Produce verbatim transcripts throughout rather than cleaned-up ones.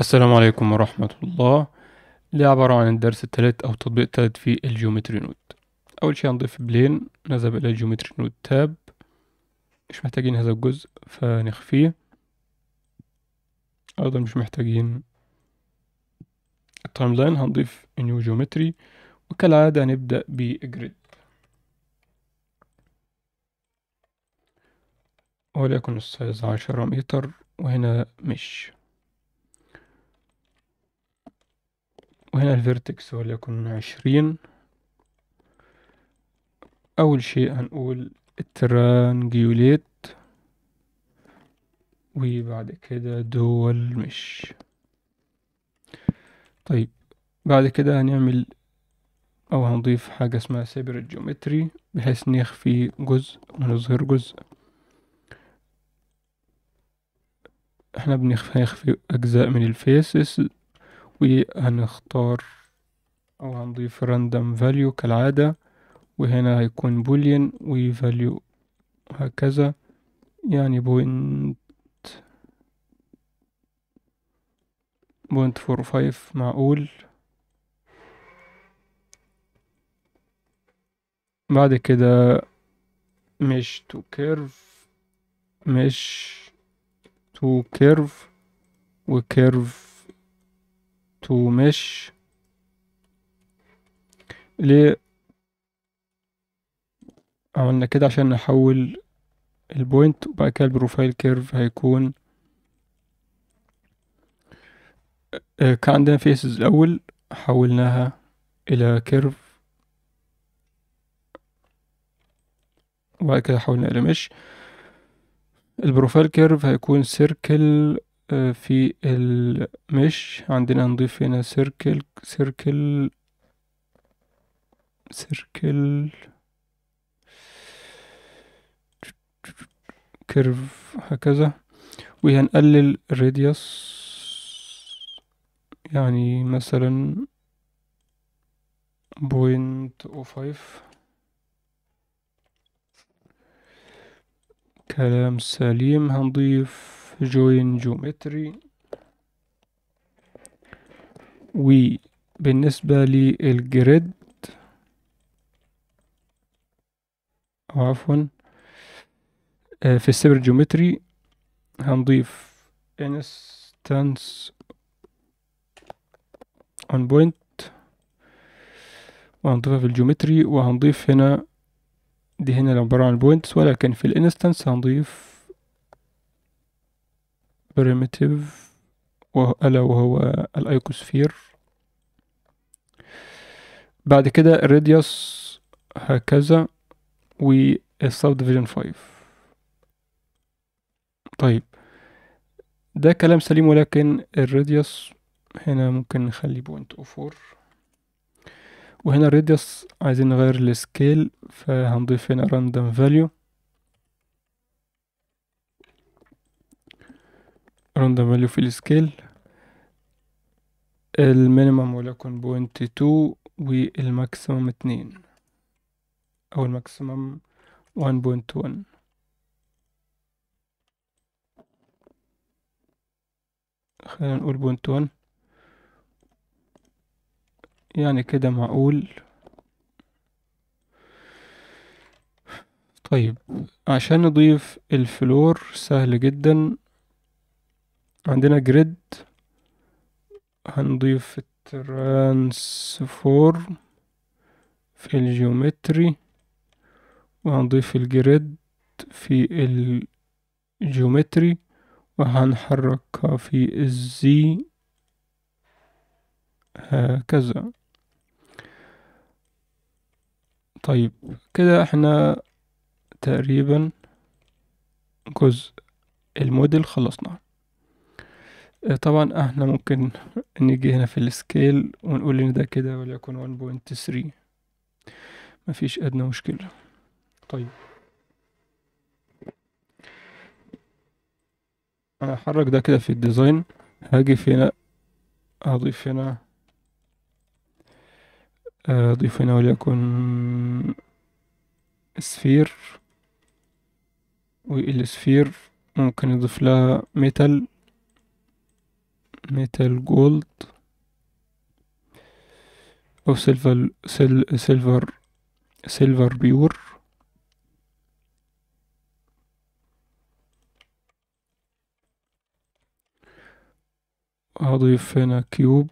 السلام عليكم ورحمة الله. اللي عبارة عن الدرس الثالث أو التطبيق الثالث في الجيومتري نود. أول شيء هنضيف بلين، نذهب إلى الجيومتري نود تاب، مش محتاجين هذا الجزء فنخفيه، أيضا مش محتاجين التايم لاين. هنضيف نيو جيومتري، وكالعادة هنبدأ بجريد، وليكن السايز عشرة متر، وهنا مش وهنا الفيرتكس وليكن عشرين. أول شيء هنقول الترانجيوليت وبعد كده دول مش. طيب بعد كده هنعمل أو هنضيف حاجة اسمها سايبر جيومتري بحيث نخفي جزء ونظهر جزء. احنا بنخفي أجزاء من الفيسز، وهنختار أو هنضيف random value كالعادة، وهنا هيكون بولين و value هكذا، يعني point point four five معقول. بعد كده mesh to curve mesh to curve و curve تو مش ليه عملنا كده؟ عشان نحول البوينت، وبعد كده البروفايل كيرف هيكون كان عندنا فيسز الاول حولناها الى كيرف، وبعد كده حولنا الى مش. البروفايل كيرف هيكون سيركل في المش، عندنا نضيف هنا سيركل سيركل سيركل كيرف هكذا، وهنقلل الراديوس، يعني مثلا بوينت او فايف. كلام سليم. هنضيف جوين جيومتري، وبالنسبة للجريد أو عفوا في السايبر جيومتري هنضيف انستانس اون بوينت، وهنضيفها في الجيومتري، وهنضيف هنا دي هنا عبارة عن بوينتس، ولكن في الانستانس هنضيف بريميتيف ألا وهو الأيكوسفير. بعد كده الراديوس هكذا والسب ديفيجن خمسة. طيب ده كلام سليم، ولكن الراديوس هنا ممكن نخلي بوينت او فور، وهنا الراديوس عايزين نغير السكيل، فهنضيف هنا راندوم فاليو راندوم فاليو في السكيل. المينيمم وليكن بوينت تو، والماكسيمم اتنين، او الماكسيمم وان بوينت وان. خلينا نقول بوينت وان، يعني كده معقول. طيب عشان نضيف الفلور سهل جدا، عندنا جريد، هنضيف الترانسفورم في الجيومتري، وهنضيف الجريد في الجيومتري، وهنحركها في الزي هكذا. طيب كده احنا تقريبا جزء الموديل خلصناه. طبعا احنا ممكن نيجي هنا في السكيل ونقول ان ده كده وليكن واحد فاصلة ثلاثة، مفيش ادنى مشكلة. طيب انا هحرك ده كده في الديزاين، هاجي في هنا هضيف هنا اضيف هنا وليكن سفير، والسفير ممكن نضيف لها ميتال ميتال جولد أو سيلفر سيلفر سيلفر بيور. هضيف هنا كيوب،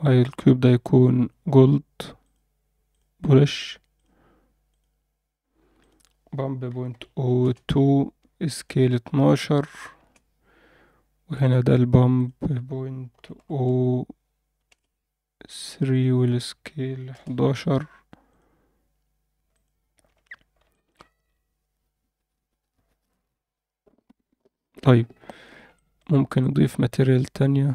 هاي الكيوب ده يكون جولد بولش. بامب بوينت او تو سكيل اتناشر، وهنا ده البامب بوينت او ثري والسكيل حداشر. طيب ممكن نضيف ماتيريال تانية.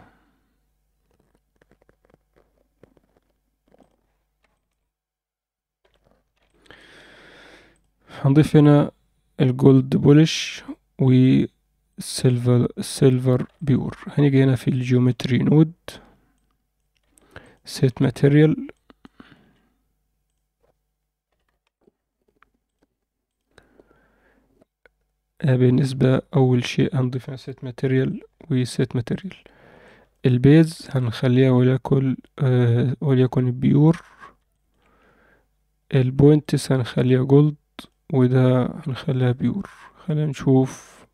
هنضيف هنا الجولد بولش والسيلفر سيلفر بيور. هنيجي هنا في الجيومتري نود سيت ماتيريال، بالنسبة أول شيء هنضيف هنا سيت ماتيريال وسيت ماتيريال. البيز هنخليها وليكن آه وليكن بيور. البوينتس هنخليها جولد وده هنخليها بيور. خلينا نشوف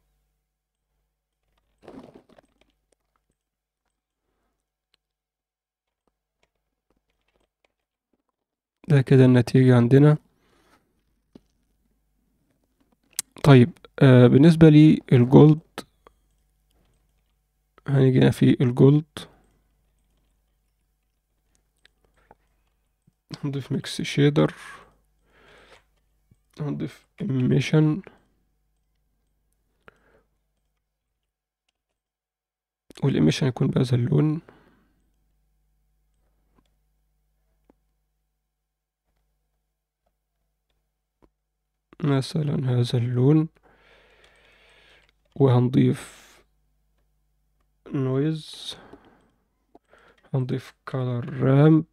ده كده النتيجة عندنا. طيب آه بالنسبة لي الجولد هنيجي هنا في الجولد هنضيف ميكس شيدر، هنضيف إيميشن، والإيميشن يكون بهذا اللون. مثلا هذا اللون، وهنضيف نويز، هنضيف كولر رامب،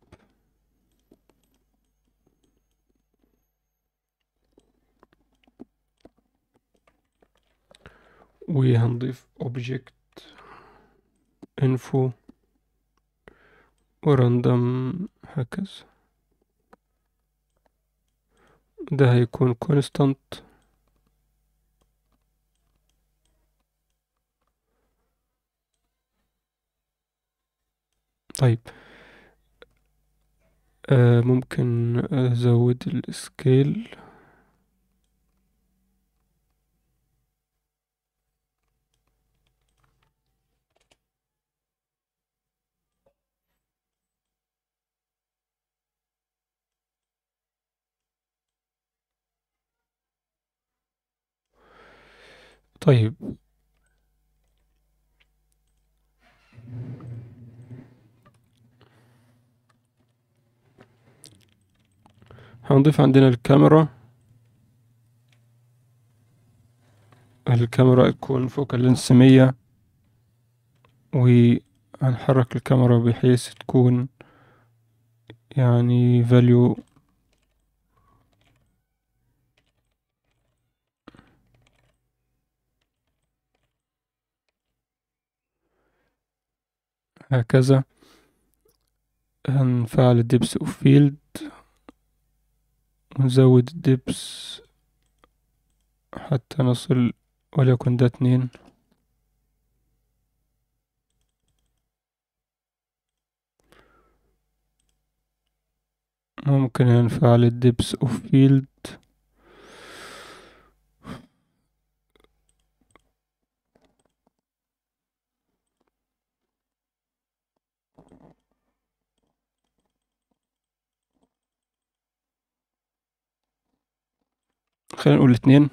وهنضيف اوبجكت انفو وراندم هكذا. ده هيكون كونستانت. طيب آه ممكن ازود السكيل. طيب هنضيف عندنا الكاميرا. الكاميرا تكون فوكال لينس مية، وهنحرك الكاميرا بحيث تكون يعني فاليو هكذا. هنفعل الدبس اوف فيلد ونزود الدبس حتى نصل وليكن ده اتنين. ممكن نفعل الدبس اوف فيلد خلينا نقول اتنين.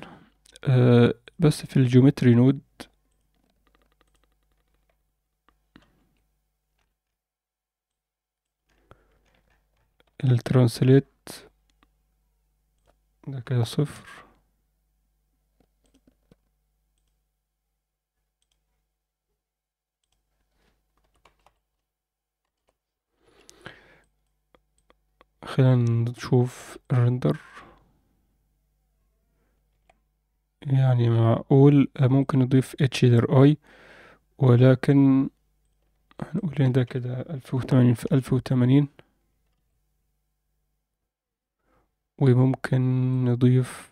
آه بس في الجيومتري نود الترانسليت ده كده صفر. خلينا نشوف الرندر. يعني معقول ممكن نضيف اتش دي ار اي، ولكن هنقول ده كده ألف وثمانين في ألف وثمانين، وممكن نضيف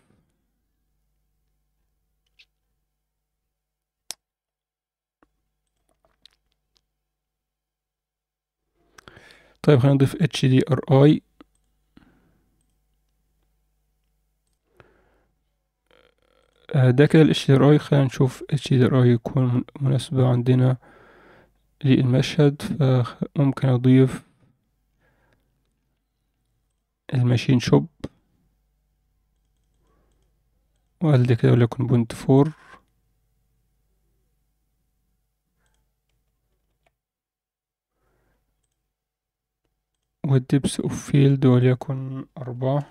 طيب خلينا نضيف إتش دي آر آي ده كده ال إتش دي آر آي. خلينا نشوف إتش دي آر آي يكون مناسبة عندنا للمشهد، فممكن أضيف الماشين شوب وقال ده كده وليكن بونت فور. والدبس اوف فيلد وليكن أربعة.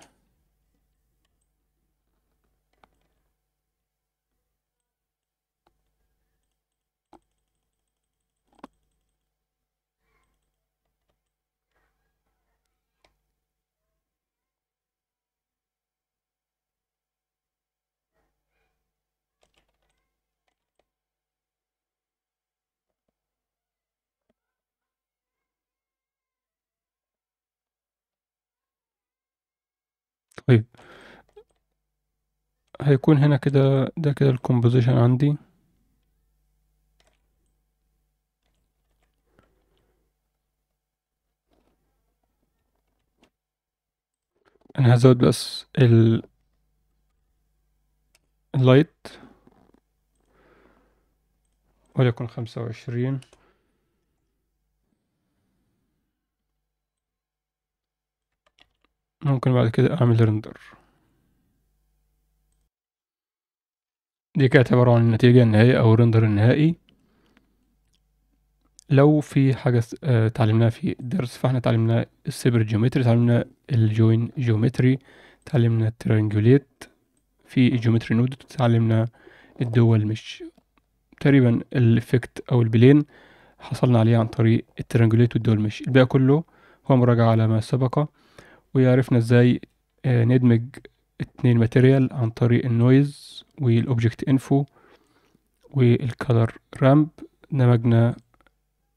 طيب هيكون هنا كده ده كده الكومبوزيشن عندي. انا هزود بس ال اللايت وليكن خمسة وعشرين. ممكن بعد كده اعمل رندر. دي كانت عبارة عن النتيجة النهائية او رندر النهائي. لو في حاجة تعلمناها في الدرس، فاحنا تعلمنا السايبر جيومتري، تعلمنا الجوين جيومتري، تعلمنا الترينجوليت، في جيومتري نود، تعلمنا الدول مش تقريبا الافكت او البلين حصلنا عليه عن طريق الترينجوليت والدول مش. الباقي كله هو مراجعة على ما سبق، وعرفنا ازاي ندمج اتنين ماتيريال عن طريق النويز والاوبجكت انفو والكالر رامب. دمجنا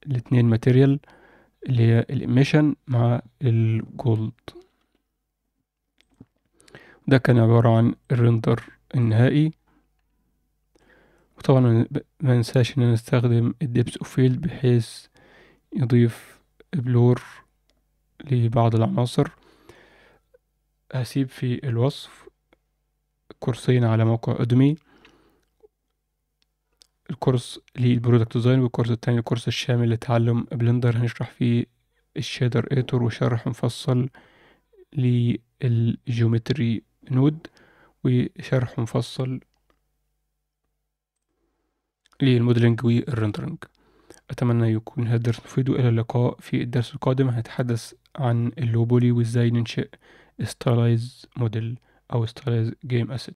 الاتنين ماتيريال اللي هي الاميشن مع الجولد. ده كان عبارة عن الرندر النهائي. وطبعا ما ننساش ان نستخدم الديبس اوف فيلد بحيث يضيف بلور لبعض العناصر. هسيب في الوصف كورسين على موقع أودمي، الكورس للبرودكت ديزاين والكورس التاني الكورس الشامل لتعلم بلندر، هنشرح فيه الشادر إيتور وشرح مفصل للجيومتري نود وشرح مفصل للموديلنج والرندرنج. أتمنى يكون هذا الدرس مفيد، وإلى اللقاء في الدرس القادم. هنتحدث عن اللوبولي وإزاي ننشئ ستايلايز موديل أو ستايلايز جيم أسيت.